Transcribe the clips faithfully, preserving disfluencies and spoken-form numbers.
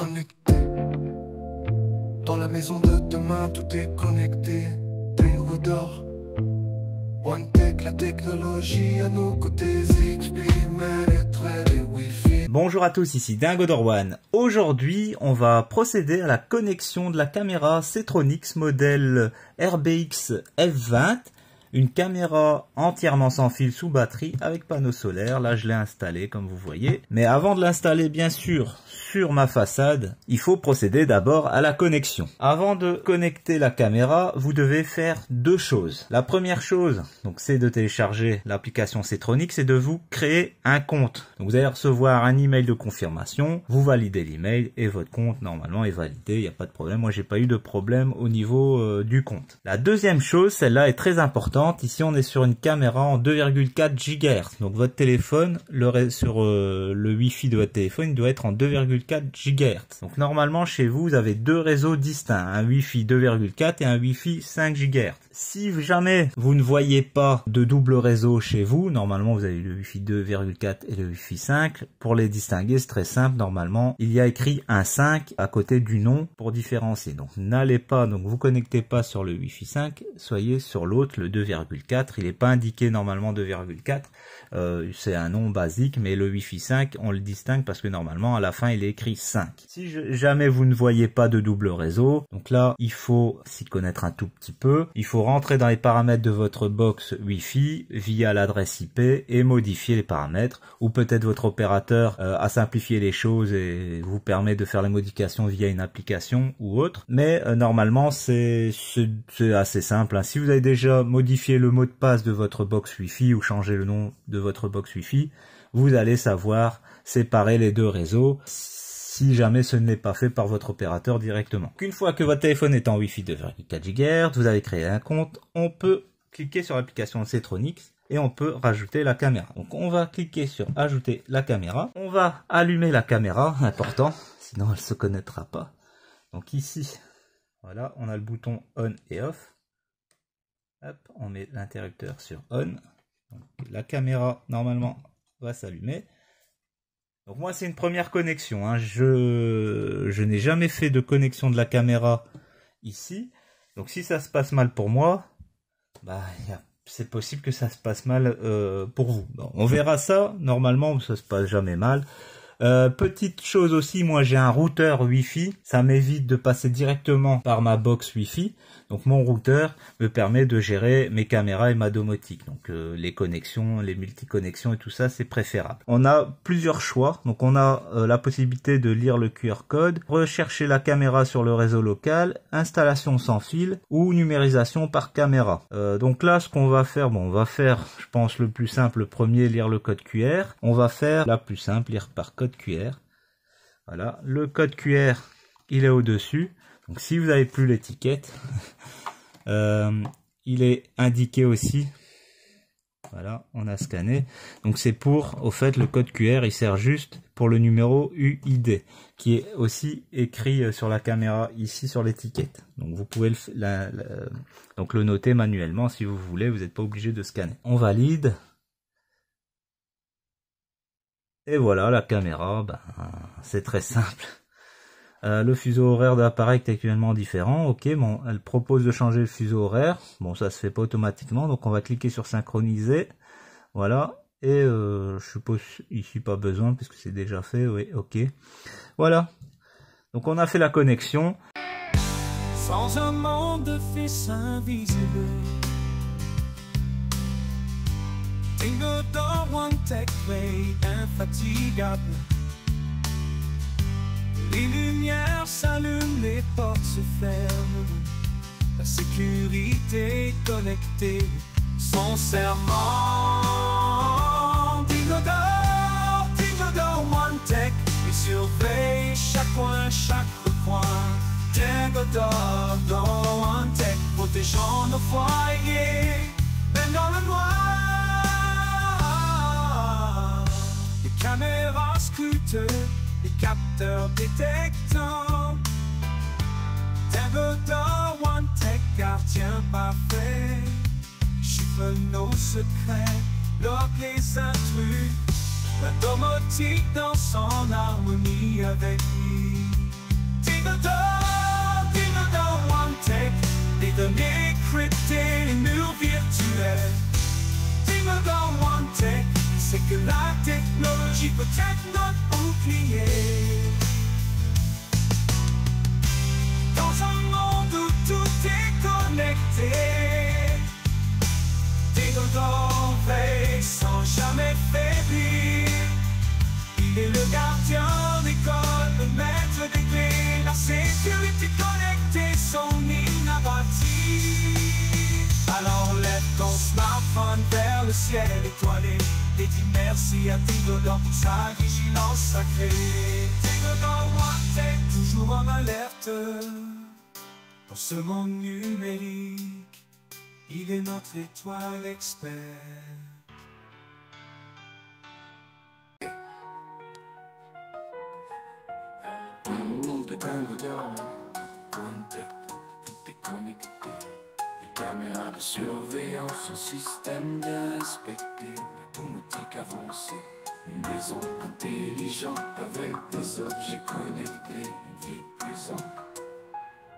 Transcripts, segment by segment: connecté. Dans la maison de demain, tout est connecté. Dingo Dorwan. One Tech, la technologie à nos côtés. Zigbee, maître et Wi-Fi. Bonjour à tous, ici Dingo Dorwan. Aujourd'hui, on va procéder à la connexion de la caméra Ctronics modèle R B X F vingt. Une caméra entièrement sans fil sous batterie avec panneau solaire. Là, je l'ai installée comme vous voyez. Mais avant de l'installer, bien sûr, sur ma façade, il faut procéder d'abord à la connexion. Avant de connecter la caméra, vous devez faire deux choses. La première chose, donc, c'est de télécharger l'application Ctronics et de vous créer un compte. Donc, vous allez recevoir un email de confirmation. Vous validez l'email et votre compte, normalement, est validé. Il n'y a pas de problème. Moi, j'ai pas eu de problème au niveau euh, du compte. La deuxième chose, celle-là est très importante. Ici, on est sur une caméra en deux virgule quatre gigahertz. Donc, votre téléphone, le, sur euh, le Wi-Fi de votre téléphone, il doit être en deux virgule quatre gigahertz. Donc, normalement, chez vous, vous avez deux réseaux distincts. Un Wi-Fi deux virgule quatre et un Wi-Fi cinq gigahertz. Si jamais vous ne voyez pas de double réseau chez vous, normalement, vous avez le Wi-Fi deux virgule quatre et le Wi-Fi cinq. Pour les distinguer, c'est très simple. Normalement, il y a écrit un cinq à côté du nom pour différencier. Donc, n'allez pas, donc vous connectez pas sur le Wi-Fi cinq, soyez sur l'autre, le deux virgule quatre, il n'est pas indiqué normalement deux virgule quatre, euh, c'est un nom basique, mais le Wi-Fi cinq, on le distingue parce que normalement à la fin il est écrit cinq. Si je, jamais vous ne voyez pas de double réseau, donc là il faut s'y connaître un tout petit peu, il faut rentrer dans les paramètres de votre box Wi-Fi via l'adresse I P et modifier les paramètres, ou peut-être votre opérateur euh, a simplifié les choses et vous permet de faire les modifications via une application ou autre, mais euh, normalement c'est assez simple, hein. Si vous avez déjà modifié modifier le mot de passe de votre box Wi-Fi ou changer le nom de votre box Wi-Fi, vous allez savoir séparer les deux réseaux si jamais ce n'est pas fait par votre opérateur directement. Une fois que votre téléphone est en Wi-Fi deux virgule quatre gigahertz, vous avez créé un compte, on peut cliquer sur l'application Ctronics et on peut rajouter la caméra. Donc on va cliquer sur ajouter la caméra, on va allumer la caméra, important, sinon elle ne se connectera pas. Donc ici, voilà, on a le bouton on et off. Hop, on met l'interrupteur sur on. Donc, la caméra, normalement, va s'allumer. Donc moi, c'est une première connexion, hein. Je, je n'ai jamais fait de connexion de la caméra ici. Donc si ça se passe mal pour moi, bah, c'est possible que ça se passe mal euh, pour vous. Bon, on verra ça. Normalement, ça se passe jamais mal. Euh, petite chose aussi, moi j'ai un routeur Wi-Fi, ça m'évite de passer directement par ma box Wi-Fi, donc mon routeur me permet de gérer mes caméras et ma domotique, donc euh, les connexions, les multiconnexions et tout ça, c'est préférable. On a plusieurs choix, donc on a euh, la possibilité de lire le Q R code, rechercher la caméra sur le réseau local, installation sans fil ou numérisation par caméra. Euh, donc là ce qu'on va faire, bon on va faire je pense le plus simple, le premier, lire le code Q R, on va faire la plus simple, lire par code Q R. Voilà, le code Q R il est au dessus, donc si vous n'avez plus l'étiquette euh, il est indiqué aussi, voilà on a scanné, donc c'est pour, au fait le code Q R il sert juste pour le numéro U I D qui est aussi écrit sur la caméra ici sur l'étiquette, donc vous pouvez le, la, la, donc le noter manuellement si vous voulez, vous n'êtes pas obligé de scanner. On valide. Et voilà, la caméra, ben, c'est très simple. Euh, le fuseau horaire de l'appareil est actuellement différent. Ok, bon, elle propose de changer le fuseau horaire. Bon, ça se fait pas automatiquement, donc on va cliquer sur synchroniser. Voilà, et euh, je suppose ici pas besoin puisque c'est déjà fait. Oui, ok. Voilà. Donc on a fait la connexion. Sans un monde de fils invisibles. Dingo Dorwan techway infatigable. Les lumières s'allument, les portes se ferment. La sécurité connectée, son serment. Dingo Dorwan, Dingo Dorwan Tech, il surveille chaque coin, chaque recoin. Dingo Dorwan Tech, protégeant nos foyers, même dans le noir. Caméras scruteux, les capteurs détectants. Dingo Dorwan Tech, gardien parfait. Chiffre nos secrets, bloque les intrus. La domotique dans son harmonie avec lui. ciel étoilé, et dit merci à Dingo Dorwan pour sa vigilance sacrée. Dingo Dorwan, t'es toujours en alerte. Dans ce monde numérique, il est notre étoile expert. Caméra de surveillance, son système bien respecté, domotique avancée, une maison intelligente avec des objets connectés, une vie puissante.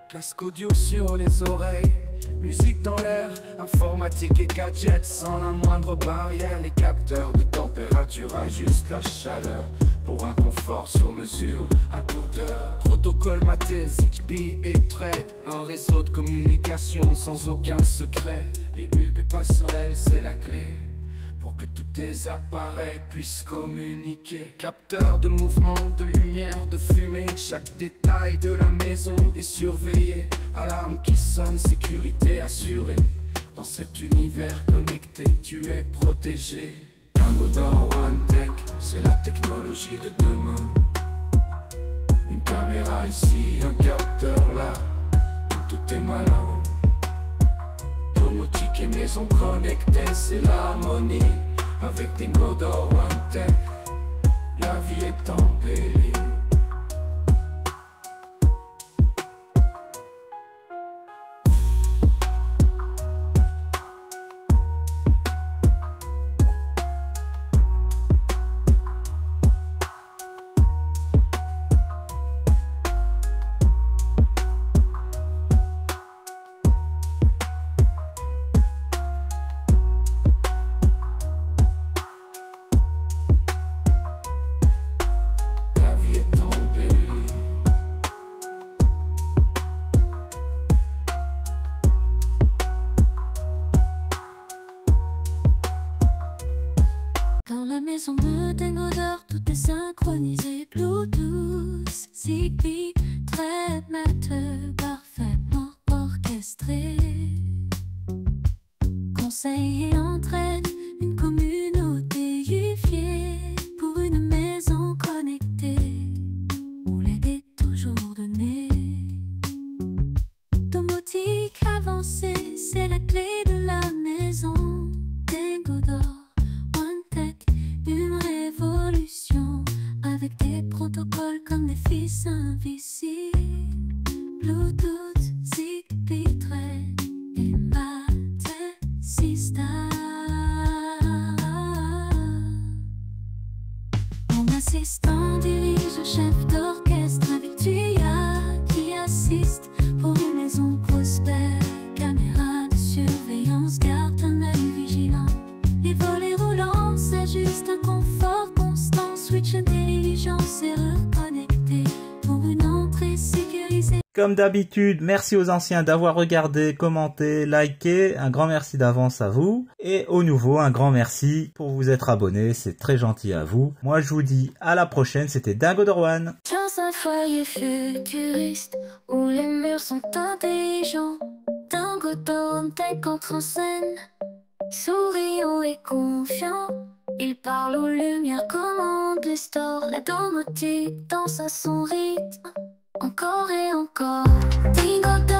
Casque audio sur les oreilles, musique dans l'air, informatique et gadgets sans la moindre barrière. Les capteurs de température ajustent la chaleur pour un confort sur mesure à toute heure. Protocole maté, Zigbee et trait, un réseau de communication sans aucun secret. Les hubs et passerelles, c'est la clé pour que tous tes appareils puissent communiquer. Capteurs de mouvement, de lumière, de fumée, chaque détail de la maison est surveillé. Alarme qui sonne, sécurité assurée. Dans cet univers connecté, tu es protégé. Dingo Dorwan Tech, c'est la technologie de demain. Une caméra ici, un capteur là, tout est malin. Domotique et maison connectée, c'est l'harmonie avec Dingo Dorwan Tech. La vie est en péril. Dans la maison de Dingo Dorwan, tout est synchronisé, Bluetooth, Zigbee, très matheux, parfaitement orchestré. Conseil et entraîne une communauté unifiée pour une maison connectée où l'aide est toujours donnée. Domotique avancée, c'est la clé de la maison. Dingo Dorwan avec des protocoles comme des fils invisibles, Bluetooth, Zigbee, trait et matheux, système. Mon assistant dirige le chef d'orchestre avec Tuya qui assiste pour une maison prospère. Caméra de surveillance garde un œil vigilant. Les volets roulants s'ajustent un confort constant, switch intelligent. Comme d'habitude, merci aux anciens d'avoir regardé, commenté, liké, un grand merci d'avance à vous. Et aux nouveaux, un grand merci pour vous être abonnés, c'est très gentil à vous. Moi je vous dis à la prochaine, c'était Dingo Dorwan. Dans un foyer futuriste, où les murs sont intelligents, Dingo Dorwan Tech entre en scène, souriant et confiant. Il parle aux lumières, commande les stores, la domotique danse à son rythme, encore et encore. Dingo Dorwan.